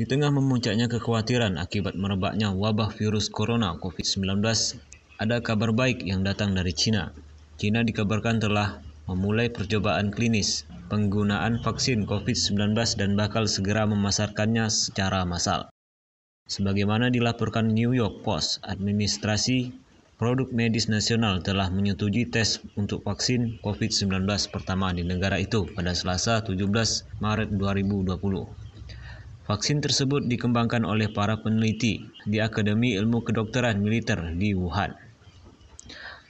Di tengah memuncaknya kekhawatiran akibat merebaknya wabah virus corona COVID-19, ada kabar baik yang datang dari China. China dikabarkan telah memulai percobaan klinis penggunaan vaksin COVID-19 dan bakal segera memasarkannya secara massal. Sebagaimana dilaporkan New York Post, Administrasi Produk Medis Nasional telah menyetujui tes untuk vaksin COVID-19 pertama di negara itu pada Selasa 17 Maret 2020. Vaksin tersebut dikembangkan oleh para peneliti di Akademi Ilmu Kedokteran Militer di Wuhan.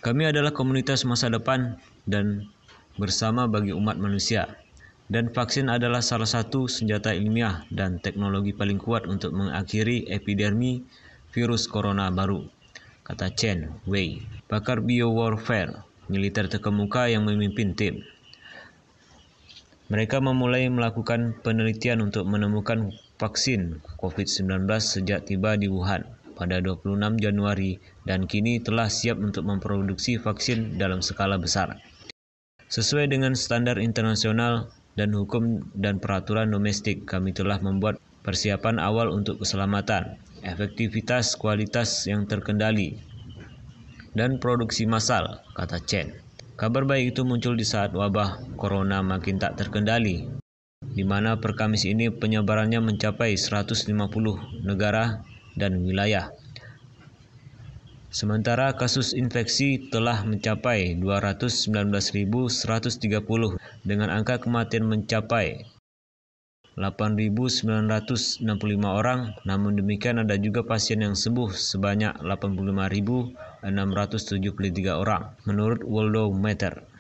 Kami adalah komunitas masa depan dan bersama bagi umat manusia, dan vaksin adalah salah satu senjata ilmiah dan teknologi paling kuat untuk mengakhiri epidemi virus corona baru, kata Chen Wei, pakar biowarfare militer terkemuka yang memimpin tim. Mereka memulai melakukan penelitian untuk menemukan vaksin COVID-19 sejak tiba di Wuhan pada 26 Januari dan kini telah siap untuk memproduksi vaksin dalam skala besar sesuai dengan standar internasional dan hukum dan peraturan domestik. Kami telah membuat persiapan awal untuk keselamatan, efektivitas, kualitas yang terkendali dan produksi massal, kata Chen. Kabar baik itu muncul di saat wabah corona makin tak terkendali, di mana per Kamis ini penyebarannya mencapai 150 negara dan wilayah. Sementara kasus infeksi telah mencapai 219.130 dengan angka kematian mencapai 8.965 orang, namun demikian ada juga pasien yang sembuh sebanyak 85.673 orang menurut Worldometer.